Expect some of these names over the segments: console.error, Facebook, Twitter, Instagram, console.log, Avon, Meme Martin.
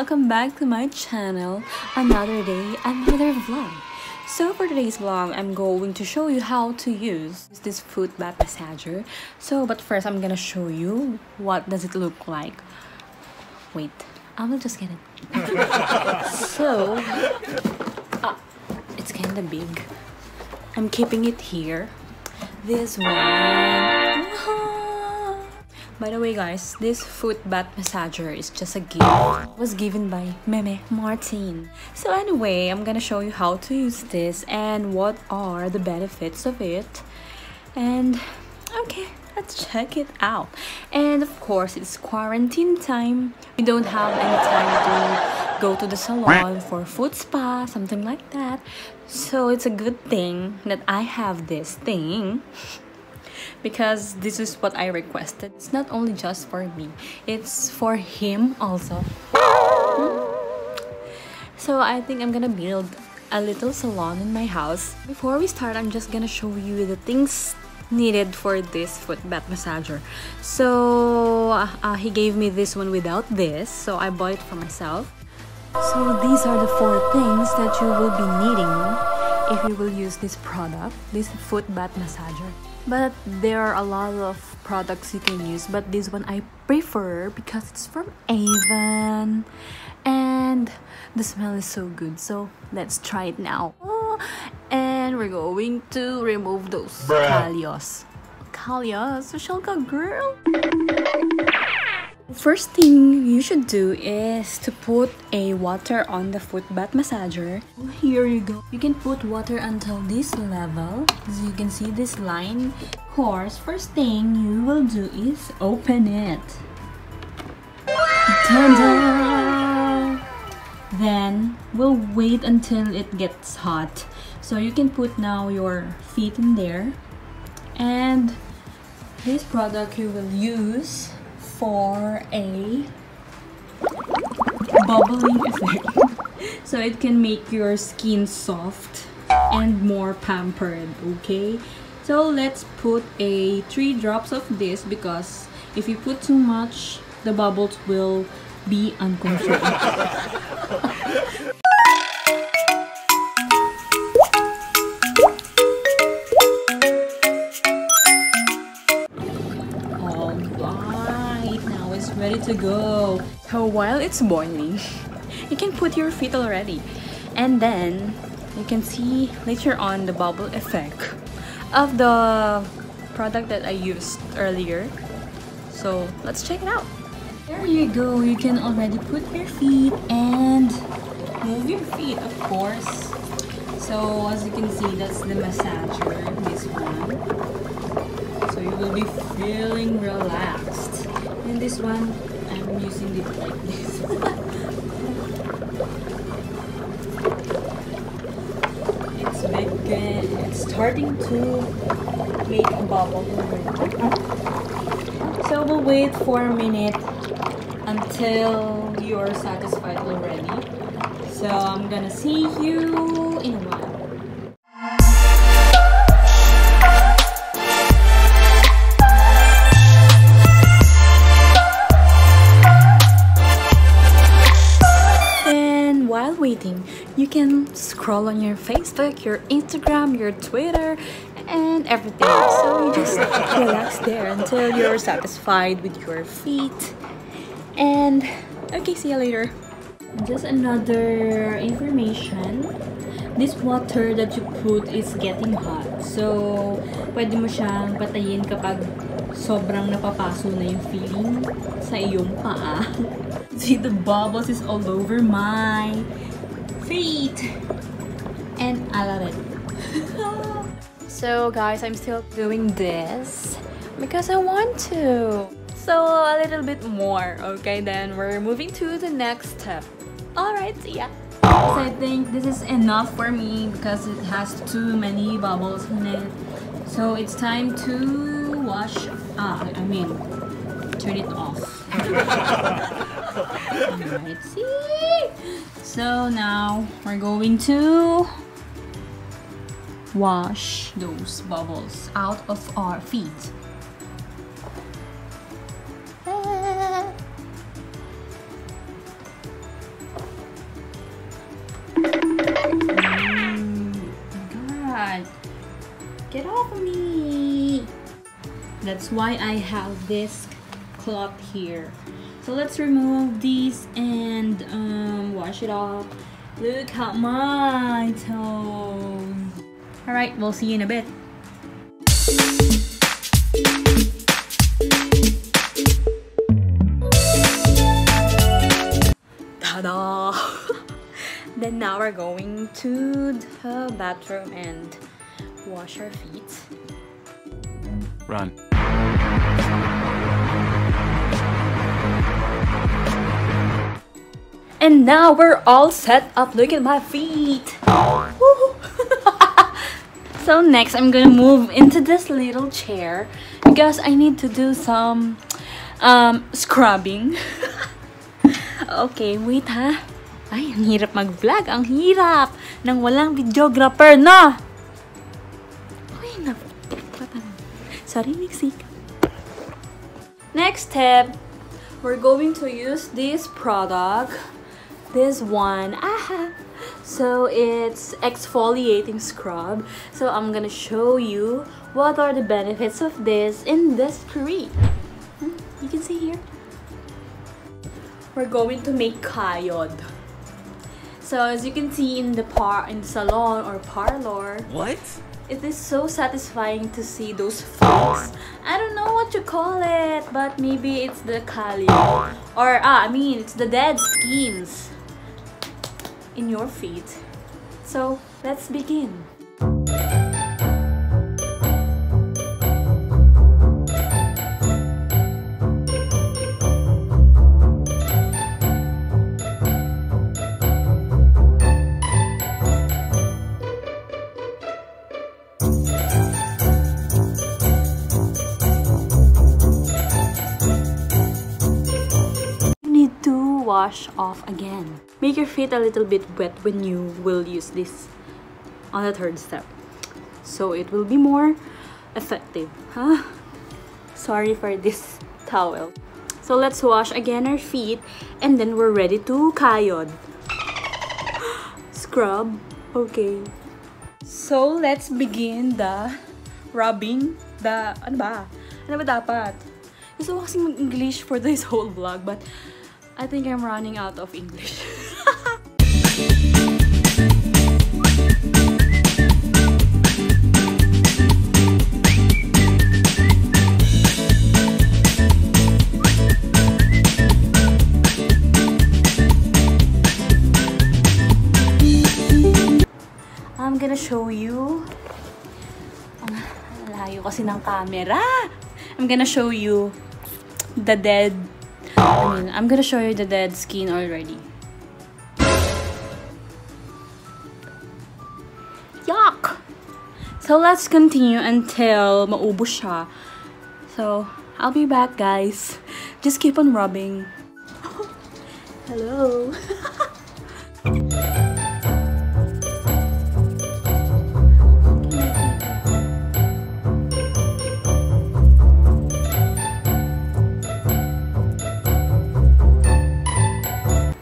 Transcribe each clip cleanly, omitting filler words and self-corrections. welcome back to my channel. Another day, another vlog. So for today's vlog, I'm going to show you how to use this foot bath massager. So but first, I'm gonna show you what does it look like. Wait, I will just get it. So it's kind of big. I'm keeping it here. This one. By the way guys, this foot bath massager is just a gift. It was given by Meme Martin. So anyway, I'm gonna show you how to use this and what are the benefits of it. And okay, let's check it out. And of course, it's quarantine time. We don't have any time to go to the salon for foot spa, something like that. So it's a good thing that I have this thing. Because this is what I requested. It's not only just for me, it's for him also. So I think I'm gonna build a little salon in my house. Before we start, I'm just gonna show you the things needed for this foot bath massager. So he gave me this one without this, so I bought it for myself. So these are the 4 things that you will be needing if you will use this product, this foot bath massager. But there are a lot of products you can use, but this one I prefer because it's from Avon and the smell is so good. So let's try it now. Oh, and we're going to remove those calyos. Calyos, social girl. First thing you should do is to put a water on the foot bath massager. Here you go. You can put water until this level. As you can see this line. Of course, first thing you will do is open it. Ta-da! Then we'll wait until it gets hot. So you can put now your feet in there. And this product you will use for a bubbling effect. So it can make your skin soft and more pampered, okay? So let's put a 3 drops of this because if you put too much, the bubbles will be uncontrollable. Ready to go. So while it's boiling, you can put your feet already, and then you can see later on the bubble effect of the product that I used earlier. So let's check it out. There you go. You can already put your feet and move your feet, of course. So as you can see, that's the massager, this one. So you will be feeling relaxed. And this one, I'm using it like this. It's making, it's starting to make a bubble. So we'll wait for a minute until you're satisfied already. So I'm gonna see you in a while. You can scroll on your Facebook, your Instagram, your Twitter, and everything. So you just relax there until you're satisfied with your feet. And okay, see you later. Just another information. This water that you put is getting hot. So pwede mo siyang patayin kapag sobrang napapaso na yung feeling sa iyong paa. See, the bubbles is all over my feet, and I love it. So guys, I'm still doing this because I want to. So a little bit more, okay? Then we're moving to the next step. All right, see ya. So I think this is enough for me because it has too many bubbles in it. So it's time to wash. Turn it off. Alright, see? So now we're going to wash those bubbles out of our feet. Get off of me! That's why I have this cloth here. So let's remove these and wash it off. Look at my toes. Alright, we'll see you in a bit. Ta-da! Then now we're going to the bathroom and wash our feet. Run. And now we're all set up. Look at my feet. So next, I'm gonna move into this little chair because I need to do some scrubbing. Okay, wait ha. Ay, ang hirap mag-vlog. Ang hirap nang walang videographer, no? Ay, naku. Sorry, Nixie. Next step, we're going to use this product. This one. Aha! So it's exfoliating scrub. So I'm gonna show you what are the benefits of this in this cream. You can see here. We're going to make kayod. So as you can see in the salon or parlor. What? It is so satisfying to see those falls. I don't know what you call it, but maybe it's the kayod. Or it's the dead skins in your feet. So let's begin. Wash off again. Make your feet a little bit wet when you will use this on the third step, so it will be more effective. Huh? Sorry for this towel. So let's wash again our feet, and then we're ready to kayod. Scrub. Okay. So let's begin the rubbing. The ano ba dapat? Gusto ko kasi mag-English for this whole vlog, but I think I'm running out of English. I'm gonna show you. Layo kasi ng camera. I'm gonna show you the dead. I'm gonna show you the dead skin already. Yuck! So let's continue until maubos siya. So I'll be back, guys. Just keep on rubbing. Hello.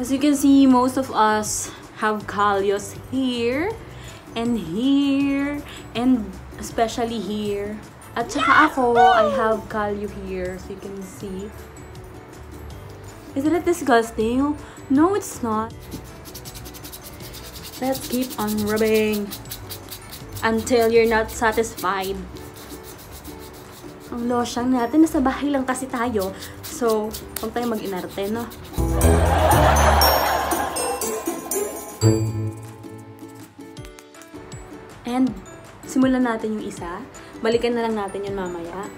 As you can see, most of us have callos here and here and especially here. At saka ako, I have callo here, so you can see. Isn't it disgusting? No, it's not. Let's keep on rubbing until you're not satisfied. Ang losyang natin, nasa bahay lang kasi tayo. So, huwag tayong mag-inarte, no? And simulan natin yung isa. Balikan na lang natin yun mamaya.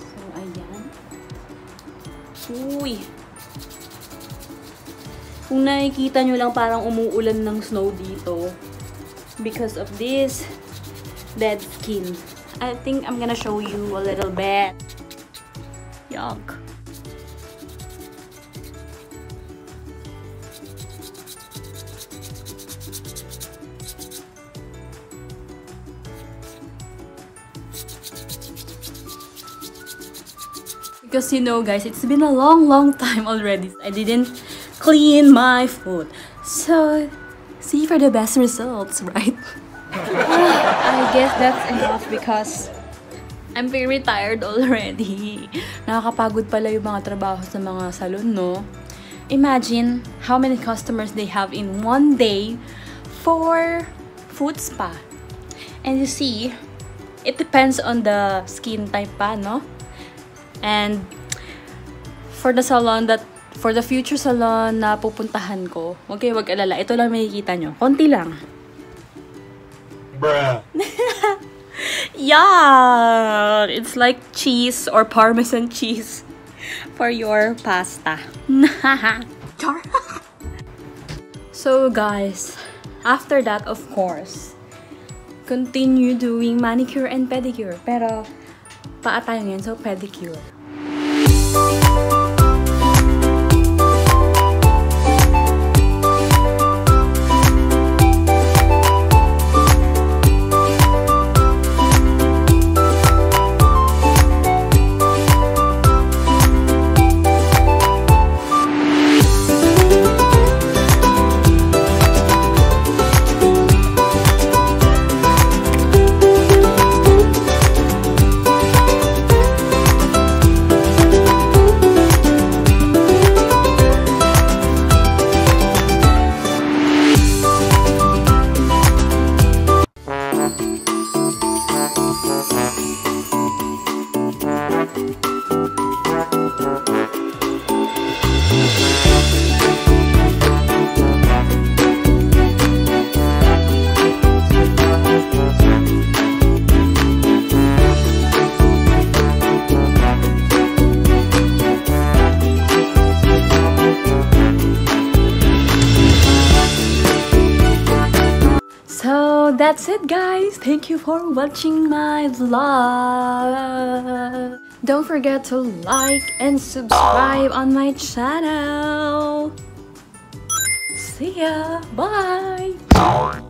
So, ayan. Uy! Kung nakikita nyo lang parang umuulan ng snow dito because of this dead skin. I think I'm gonna show you a little bit. Yuck! Because you know, guys, it's been a long time already. I didn't clean my foot. So, see for the best results, right? I guess that's enough because I'm very tired already. Nakakapagod pala yung mga trabaho sa mga salon, no? Imagine how many customers they have in one day for foot spa. And you see, it depends on the skin type pa, no? And for the salon that for the future salon na pupuntahan ko, okay, wag alala, ito lang makikita nyo. Konti lang. Bruh. Yeah, it's like cheese or parmesan cheese for your pasta. Char. So guys, after that, of course, continue doing manicure and pedicure. Pero paa tayo ngayon, so pedicure. That's it, guys. Thank you for watching my vlog. Don't forget to like and subscribe on my channel. See ya. Bye.